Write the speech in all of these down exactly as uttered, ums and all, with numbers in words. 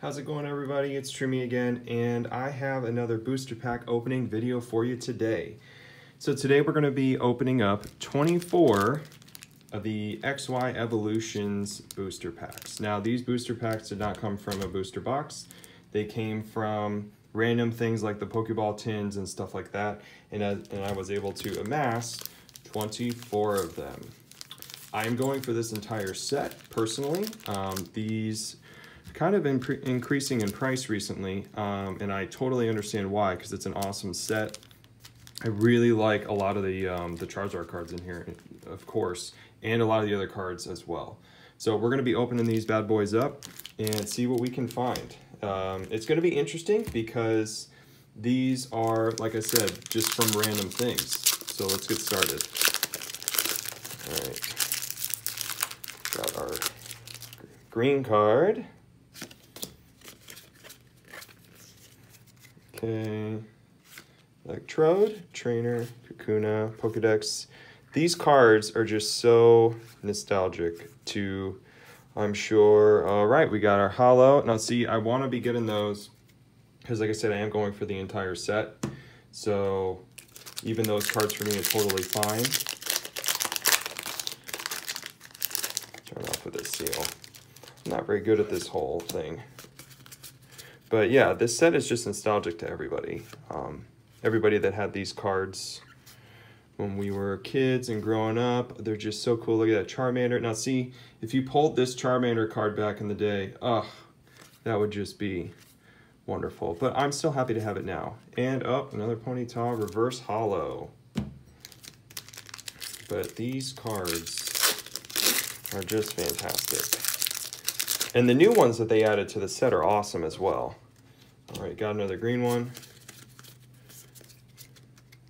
How's it going, everybody? It's Trumi again, and I have another booster pack opening video for you today. So today we're going to be opening up twenty-four of the X Y Evolutions booster packs. Now, these booster packs did not come from a booster box. They came from random things like the Pokeball tins and stuff like that, and I, and I was able to amass twenty-four of them. I'm going for this entire set, personally. Um, these kind of increasing in price recently, um, and I totally understand why, because it's an awesome set. I really like a lot of the um, the Charizard cards in here, of course, and a lot of the other cards as well. So we're going to be opening these bad boys up and see what we can find. Um, it's going to be interesting because these are, like I said, just from random things. So let's get started. All right, got our green card. Okay, Electrode, Trainer, Kakuna, Pokedex. These cards are just so nostalgic to, I'm sure. All right, we got our holo. Now, see, I want to be getting those because, like I said, I am going for the entire set. So even those cards for me are totally fine. Turn off with this seal. I'm not very good at this whole thing. But yeah, this set is just nostalgic to everybody. Um, everybody that had these cards when we were kids and growing up, they're just so cool. Look at that Charmander. Now see, if you pulled this Charmander card back in the day, oh, that would just be wonderful. But I'm still happy to have it now. And up, oh, another Ponyta, reverse holo. But these cards are just fantastic. And the new ones that they added to the set are awesome as well. All right, got another green one.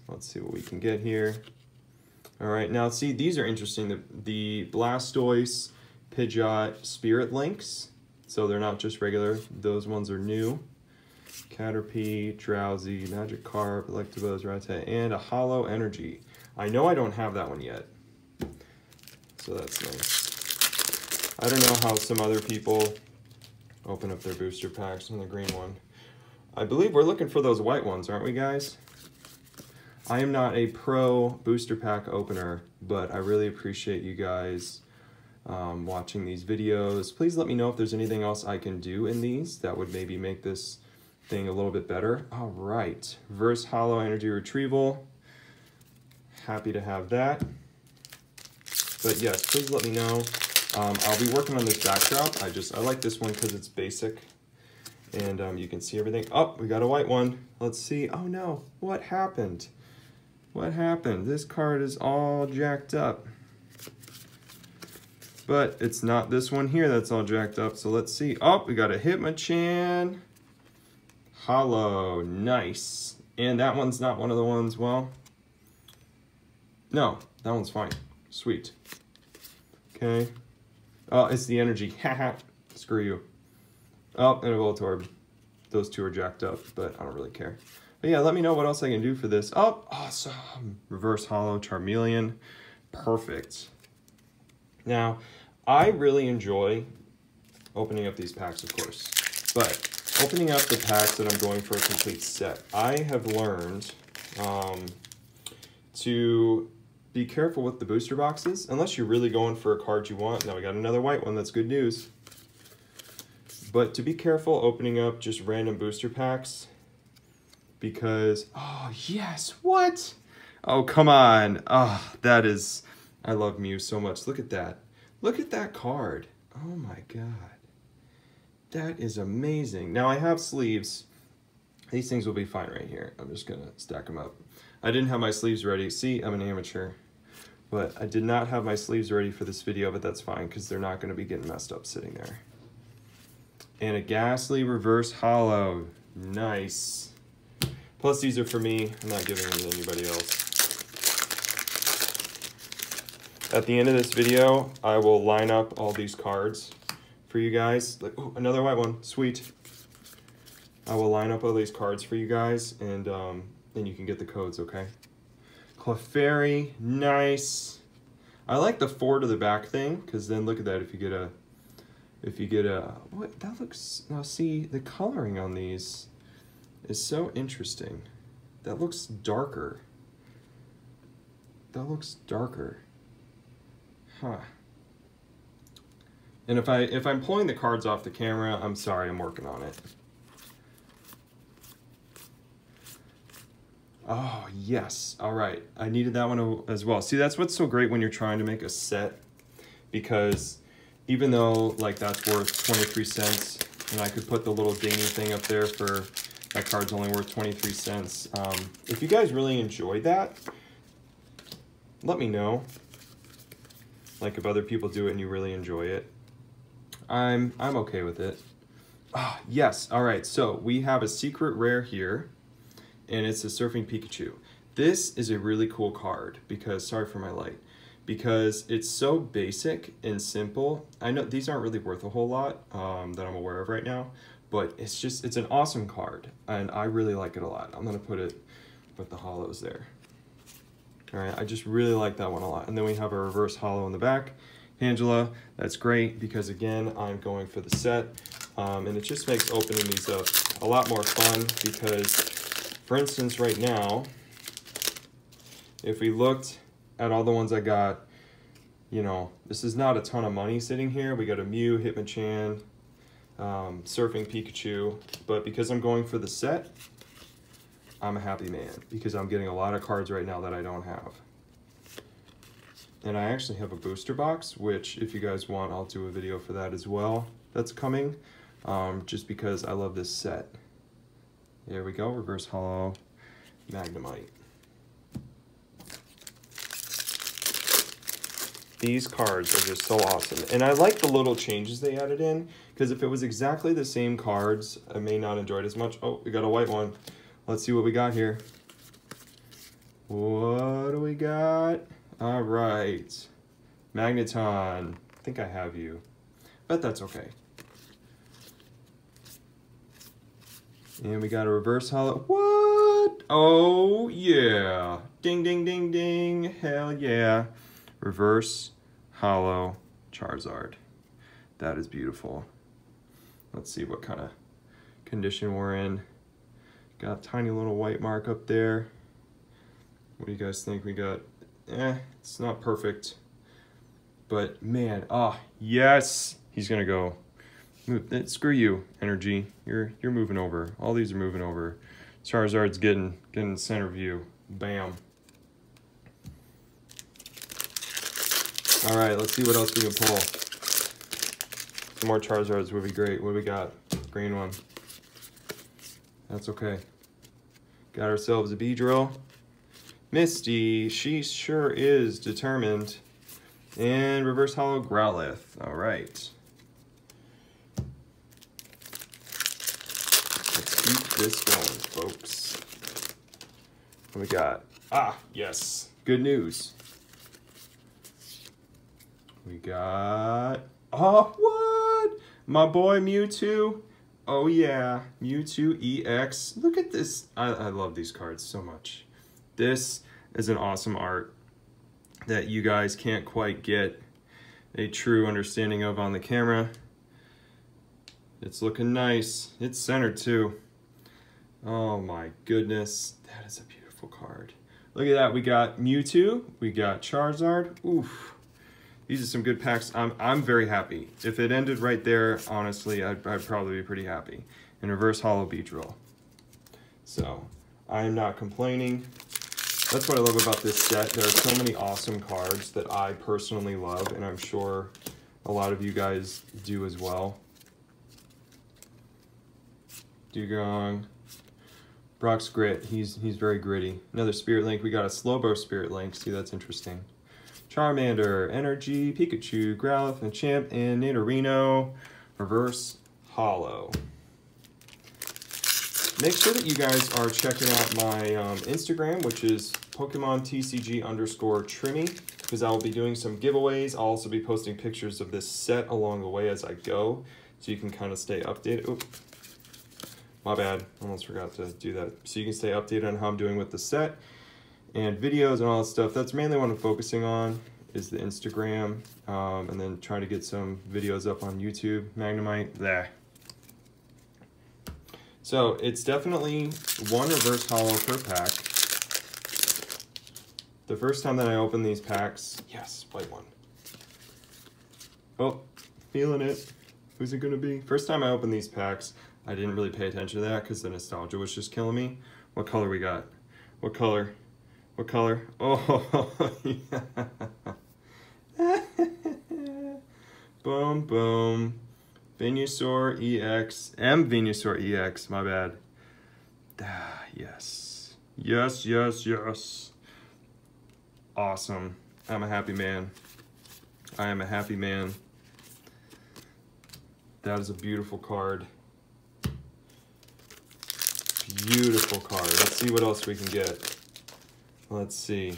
Let's see what we can get here. All right, now see, these are interesting. The, the Blastoise, Pidgeot, Spirit Links. So they're not just regular. Those ones are new. Caterpie, Drowsy, Magikarp, Electabuzz, Rattata, and a holo energy. I know I don't have that one yet. So that's nice. I don't know how some other people open up their booster packs on the green one. I believe we're looking for those white ones, aren't we, guys? I am not a pro booster pack opener, but I really appreciate you guys um, watching these videos. Please let me know if there's anything else I can do in these that would maybe make this thing a little bit better. All right, reverse holo energy retrieval. Happy to have that. But yes, please let me know. Um, I'll be working on this backdrop. I just, I like this one because it's basic and um, you can see everything. Oh, we got a white one. Let's see. Oh no, what happened? What happened? This card is all jacked up. But it's not this one here that's all jacked up. So let's see. Oh, we got a Hitmonchan. Holo, nice. And that one's not one of the ones, well, no, that one's fine. Sweet. Okay. Oh, it's the energy. Haha. Screw you. Oh, and a Voltorb. Those two are jacked up, but I don't really care. But yeah, let me know what else I can do for this. Oh, awesome. Reverse holo Charmeleon. Perfect. Now, I really enjoy opening up these packs, of course. But opening up the packs that I'm going for a complete set, I have learned um, to... be careful with the booster boxes, unless you're really going for a card you want. Now we got another white one, that's good news. But to be careful opening up just random booster packs, because, oh yes, what? Oh, come on. Oh, that is, I love Mew so much. Look at that. Look at that card. Oh my God. That is amazing. Now I have sleeves. These things will be fine right here. I'm just gonna stack them up. I didn't have my sleeves ready. See, I'm an amateur, but I did not have my sleeves ready for this video, but that's fine because they're not going to be getting messed up sitting there. And a Ghastly reverse holo. Nice. Plus these are for me. I'm not giving them to anybody else. At the end of this video, I will line up all these cards for you guys. Like, ooh, another white one. Sweet. I will line up all these cards for you guys and, um, then you can get the codes, okay? Clefairy, nice. I like the four to the back thing, because then look at that, if you get a if you get a... What? That looks... Now see, the coloring on these is so interesting. That looks darker. That looks darker. Huh. And if, I, if I'm pulling the cards off the camera, I'm sorry, I'm working on it. Oh, yes. All right. I needed that one as well. See, that's what's so great when you're trying to make a set, because even though, like, that's worth twenty-three cents, and I could put the little dingy thing up there for that card's only worth twenty-three cents. Um, if you guys really enjoy that, let me know. Like, if other people do it and you really enjoy it, I'm, I'm okay with it. Ah, yes. All right. So we have a secret rare here. And it's a Surfing Pikachu. This is a really cool card because, sorry for my light, because it's so basic and simple. I know these aren't really worth a whole lot um, that I'm aware of right now, but it's just, it's an awesome card and I really like it a lot. I'm gonna put it with the hollows there. All right, I just really like that one a lot. And then we have a reverse hollow in the back. Angela, that's great because again, I'm going for the set um, and it just makes opening these up a lot more fun because, for instance, right now, if we looked at all the ones I got, you know, this is not a ton of money sitting here. We got a Mew, Hitmonchan, um, Surfing Pikachu, but because I'm going for the set, I'm a happy man because I'm getting a lot of cards right now that I don't have. And I actually have a booster box, which if you guys want, I'll do a video for that as well. That's coming, um, just because I love this set. There we go, reverse hollow, Magnemite. These cards are just so awesome. And I like the little changes they added in, because if it was exactly the same cards, I may not enjoy it as much. Oh, we got a white one. Let's see what we got here. What do we got? All right, Magneton. I think I have you, but that's okay. And we got a reverse hollow. What? Oh, yeah. Ding, ding, ding, ding. Hell yeah. Reverse hollow Charizard. That is beautiful. Let's see what kind of condition we're in. Got a tiny little white mark up there. What do you guys think we got? Eh, it's not perfect. But, man. Ah, yes. He's going to go. Move, screw you, energy. You're you're moving over. All these are moving over. Charizard's getting getting center view. Bam. All right, let's see what else we can pull. Some more Charizards would be great. What do we got? Green one. That's okay. Got ourselves a Beedrill. Misty, she sure is determined. And reverse hollow Growlithe. All right. Keep this going, folks. What we got? Ah, yes. Good news. We got... Oh, what? My boy Mewtwo. Oh, yeah. Mewtwo E X. Look at this. I, I love these cards so much. This is an awesome art that you guys can't quite get a true understanding of on the camera. It's looking nice. It's centered, too. Oh my goodness, that is a beautiful card. Look at that, we got Mewtwo, we got Charizard. Oof, these are some good packs. I'm, I'm very happy. If it ended right there, honestly, I'd, I'd probably be pretty happy. And reverse hollow Beedrill. So, I'm not complaining. That's what I love about this set. There are so many awesome cards that I personally love, and I'm sure a lot of you guys do as well. Dugong. Brock's grit, he's he's very gritty. Another Spirit Link, we got a Slowbro Spirit Link. See, that's interesting. Charmander, Energy, Pikachu, Growlithe, and Champ, and Nidorino. Reverse Hollow. Make sure that you guys are checking out my um, Instagram, which is Pokemon T C G underscore Trimmy, because I will be doing some giveaways. I'll also be posting pictures of this set along the way as I go, so you can kind of stay updated. Oops. My bad, almost forgot to do that. So you can stay updated on how I'm doing with the set and videos and all that stuff. That's mainly what I'm focusing on is the Instagram, um, and then try to get some videos up on YouTube. Magnemite, there. So it's definitely one reverse holo per pack. The first time that I opened these packs, yes, white one. Oh, feeling it. Who's it gonna be? First time I opened these packs, I didn't really pay attention to that because the nostalgia was just killing me. What color we got? What color? What color? Oh, yeah. Boom, boom. Venusaur E X, M Venusaur E X, my bad. Ah, yes, yes, yes, yes. Awesome, I'm a happy man. I am a happy man. That is a beautiful card. Beautiful card. Let's see what else we can get. Let's see.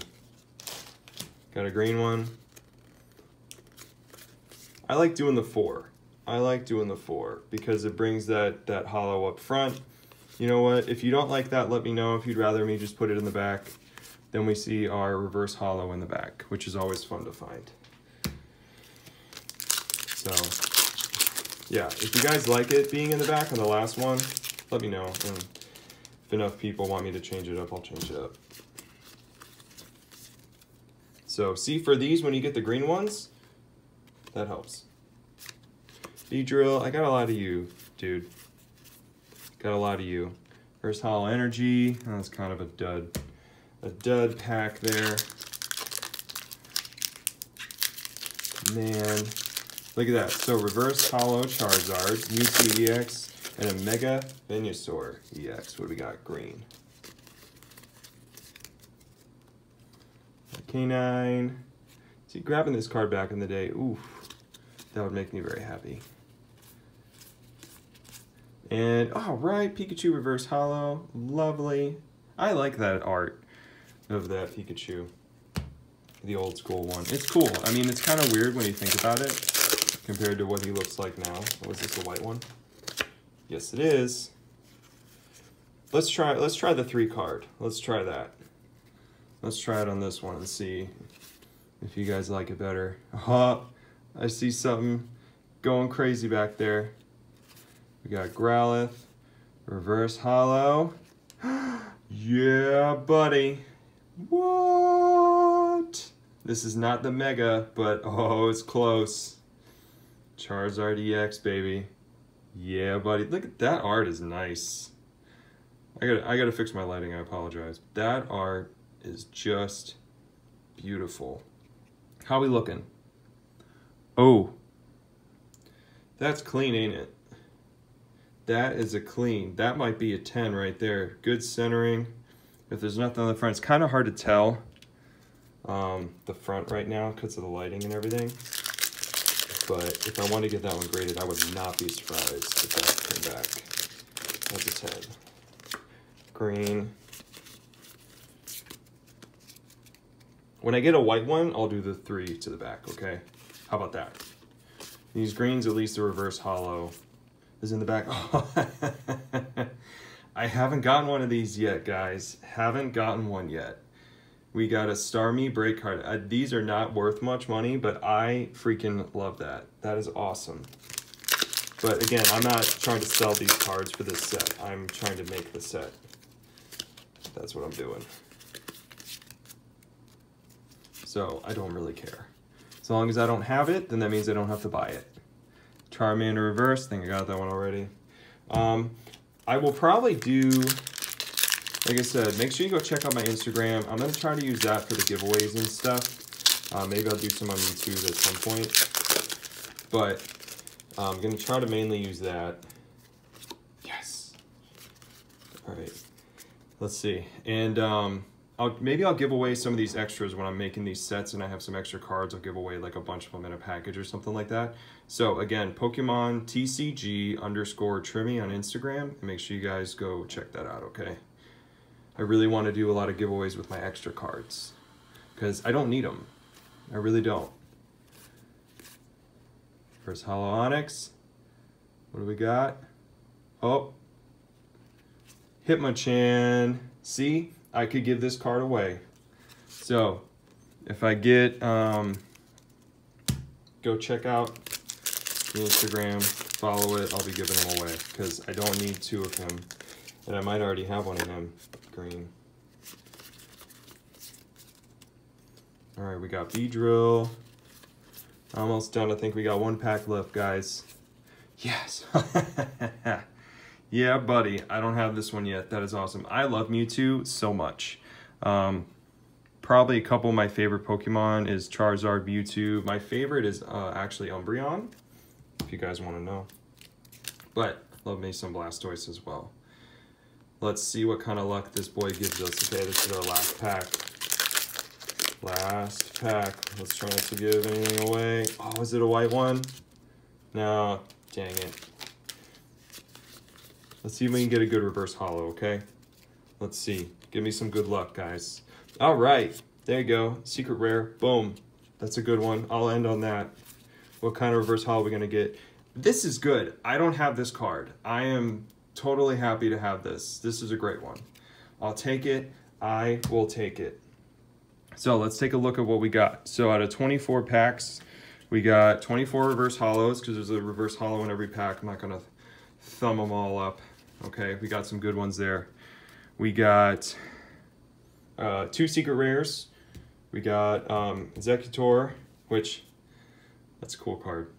Got a green one. I like doing the four. I like doing the four because it brings that, that hollow up front. You know what? If you don't like that, let me know. If you'd rather me just put it in the back, then we see our reverse hollow in the back, which is always fun to find. So, yeah, if you guys like it being in the back on the last one, let me know. And if enough people want me to change it up, I'll change it up. So, see, for these, when you get the green ones, that helps. Beedrill, I got a lot of you, dude. Got a lot of you. First Hollow Energy. Oh, that's kind of a dud. A dud pack there. Man. Look at that. So reverse hollow Charizard, Mewtwo E X, and a Mega Venusaur E X. What do we got? Green. A K nine. See, grabbing this card back in the day, oof, that would make me very happy. And, all right, Pikachu reverse hollow, lovely. I like that art of that Pikachu, the old school one. It's cool. I mean, it's kind of weird when you think about it compared to what he looks like now. Was this a white one? Yes, it is. Let's try, let's try the three card. Let's try that. Let's try it on this one and see if you guys like it better. Uh-huh. I see something going crazy back there. We got Growlithe, reverse hollow. Yeah, buddy. What? This is not the Mega, but oh, it's close. Charizard E X, baby. Yeah, buddy. Look at that art, is nice. I gotta, I gotta fix my lighting. I apologize. That art is just beautiful. How we looking? Oh, that's clean, ain't it? That is a clean. That might be a ten right there. Good centering. If there's nothing on the front, it's kind of hard to tell um, the front right now because of the lighting and everything. But if I want to get that one graded, I would not be surprised if that came back. That's a ten. Green. When I get a white one, I'll do the three to the back, okay? How about that? These greens, at least the reverse hollow is in the back. Oh. I haven't gotten one of these yet, guys. Haven't gotten one yet. We got a Starmie break card. Uh, these are not worth much money, but I freaking love that. That is awesome. But again, I'm not trying to sell these cards for this set. I'm trying to make the set. That's what I'm doing. So I don't really care. As long as I don't have it, then that means I don't have to buy it. Charmander reverse, I think I got that one already. Um, I will probably do, like I said, make sure you go check out my Instagram. I'm gonna try to use that for the giveaways and stuff. Uh, maybe I'll do some on YouTube at some point. But uh, I'm gonna try to mainly use that. Yes. All right, let's see. And um, I'll, maybe I'll give away some of these extras when I'm making these sets and I have some extra cards. I'll give away like a bunch of them in a package or something like that. So again, Pokemon T C G underscore Trimmy on Instagram. And make sure you guys go check that out, okay? I really want to do a lot of giveaways with my extra cards because I don't need them. I really don't. First Holo Onyx. What do we got? Oh. Hitmonchan. See? I could give this card away. So if I get um, go check out the Instagram, follow it. I'll be giving them away because I don't need two of him, and I might already have one of him. Green. All right, we got Beedrill. Almost done. I think we got one pack left, guys. Yes. Yeah, buddy. I don't have this one yet. That is awesome. I love Mewtwo so much. Um, probably a couple of my favorite Pokemon is Charizard, Mewtwo. My favorite is uh, actually Umbreon, if you guys want to know. But love me some Blastoise as well. Let's see what kind of luck this boy gives us. Okay, this is our last pack. Last pack. Let's try not to give anything away. Oh, is it a white one? No, dang it. Let's see if we can get a good reverse holo, okay? Let's see. Give me some good luck, guys. All right, there you go. Secret rare, boom. That's a good one. I'll end on that. What kind of reverse holo are we gonna get? This is good. I don't have this card. I am totally happy to have this. This is a great one. I'll take it. I will take it. So let's take a look at what we got. So out of twenty-four packs, we got twenty-four reverse holos, because there's a reverse holo in every pack. I'm not gonna thumb them all up. Okay, we got some good ones there. We got uh, two secret rares. We got um, Executor, which, that's a cool card.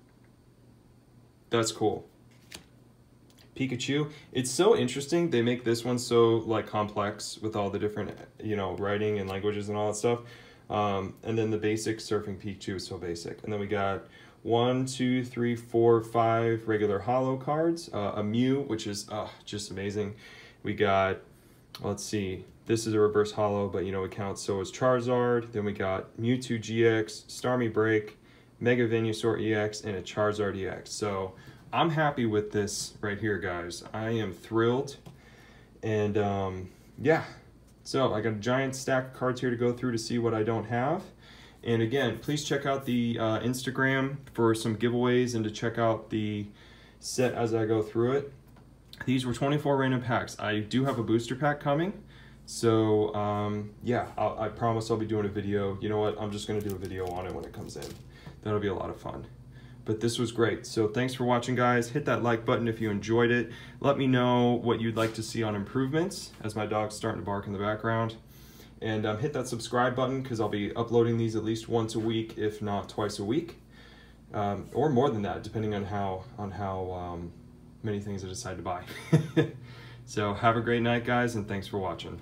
That's cool. Pikachu. It's so interesting. They make this one so like complex with all the different, you know, writing and languages and all that stuff. Um, and then the basic Surfing Pikachu is so basic. And then we got one, two, three, four, five regular holo cards. Uh, a Mew, which is uh, just amazing. We got, let's see, this is a reverse holo, but you know it counts. So is Charizard. Then we got Mewtwo G X, Starmie Break, Mega Venusaur E X, and a Charizard E X. So I'm happy with this right here, guys. I am thrilled. And um, yeah, so I got a giant stack of cards here to go through to see what I don't have. And again, please check out the uh, Instagram for some giveaways and to check out the set as I go through it. These were twenty-four random packs. I do have a booster pack coming. So um, yeah, I'll, I promise I'll be doing a video. You know what? I'm just gonna do a video on it when it comes in. That'll be a lot of fun. But this was great. So thanks for watching, guys. Hit that like button if you enjoyed it. Let me know what you'd like to see on improvements, as my dog's starting to bark in the background. And um, hit that subscribe button, because I'll be uploading these at least once a week, if not twice a week. Um, or more than that, depending on how, on how um, many things I decide to buy. So have a great night, guys, and thanks for watching.